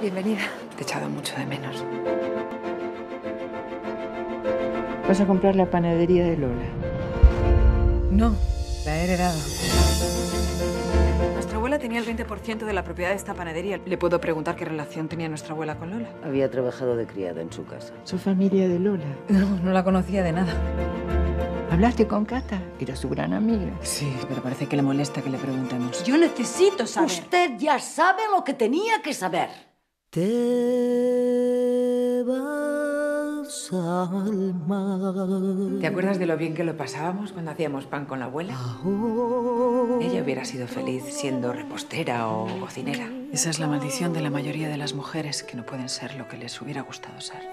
Bienvenida. Te he echado mucho de menos. Vas a comprar la panadería de Lola. No, la he heredado. Nuestra abuela tenía el 20% de la propiedad de esta panadería. ¿Le puedo preguntar qué relación tenía nuestra abuela con Lola? Había trabajado de criada en su casa. ¿Su familia de Lola? No la conocía de nada. ¿Hablaste con Cata? Era su gran amiga. Sí, pero parece que le molesta que le preguntemos. Yo necesito saber. Usted ya sabe lo que tenía que saber. Te vas al mar. ¿Te acuerdas de lo bien que lo pasábamos cuando hacíamos pan con la abuela? Ella hubiera sido feliz siendo repostera o cocinera. Esa es la maldición de la mayoría de las mujeres, que no pueden ser lo que les hubiera gustado ser.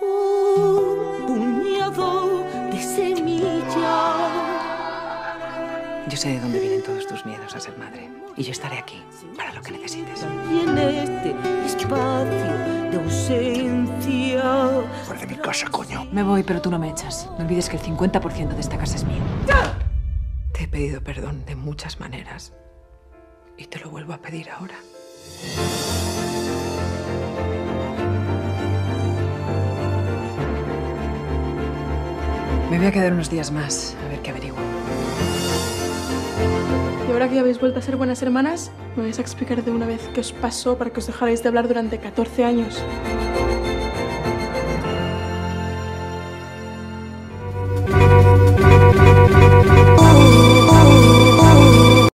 Yo sé de dónde vienen todos tus miedos a ser madre. Y yo estaré aquí para lo que necesites. Y en este espacio de ausencia... Fuera de mi casa, coño. Me voy, pero tú no me echas. No olvides que el 50% de esta casa es mío. ¡Ah! Te he pedido perdón de muchas maneras. Y te lo vuelvo a pedir ahora. Me voy a quedar unos días más, a ver qué averiguo. Y ahora que ya habéis vuelto a ser buenas hermanas, me vais a explicar de una vez qué os pasó para que os dejarais de hablar durante 14 años.